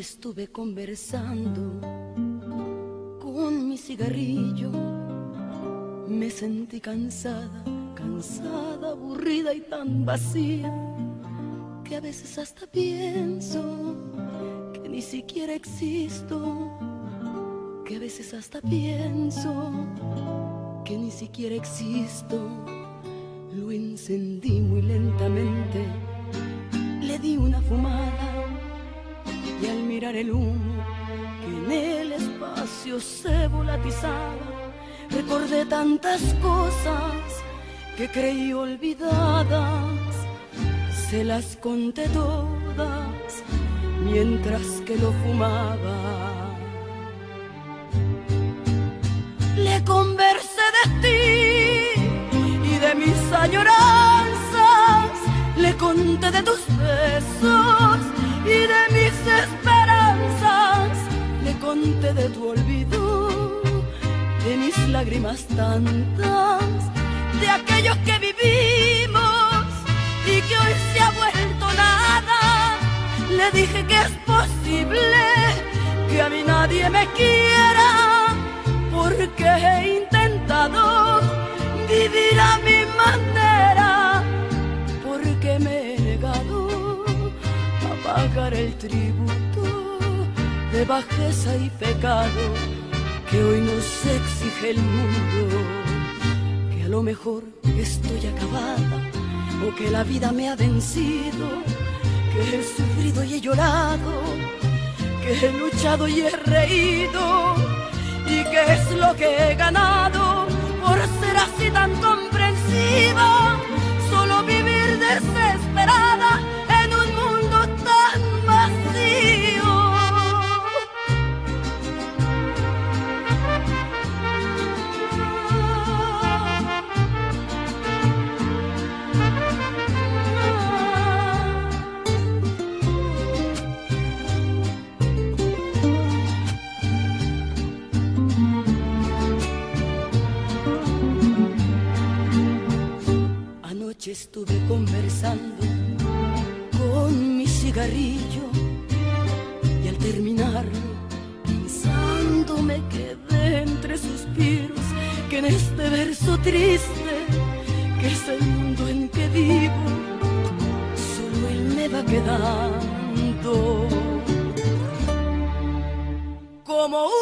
estuve conversando con mi cigarrillo. Me sentí cansada, cansada, aburrida y tan vacía, que a veces hasta pienso que ni siquiera existo, que a veces hasta pienso que ni siquiera existo. Lo encendí muy lentamente, le di una fumada, y al mirar el humo que en el espacio se volatizaba, recordé tantas cosas que creí olvidadas. Se las conté todas mientras que lo fumaba. Le conversé de ti y de mis añoranzas, le conté de tus besos y de mis esperanzas, le conté de tu olvido, de mis lágrimas tantas, de aquellos que vivimos y que hoy se ha vuelto nada. Le dije que es posible que a mí nadie me quiera, porque he intentado vivir a mi manera, porque me he negado a pagar el tributo de bajeza y pecado que hoy nos exige el mundo. A lo mejor estoy acabada, o que la vida me ha vencido, que he sufrido y he llorado, que he luchado y he reído, y que es lo que he ganado por ser así tan comprensiva. Solo vivir desesperada en un mundo tan vacío. Estuve conversando con mi cigarrillo y al terminarlo, pensando, me quedé entre suspiros que en este verso triste, que es el mundo en que vivo, solo él me va quedando como un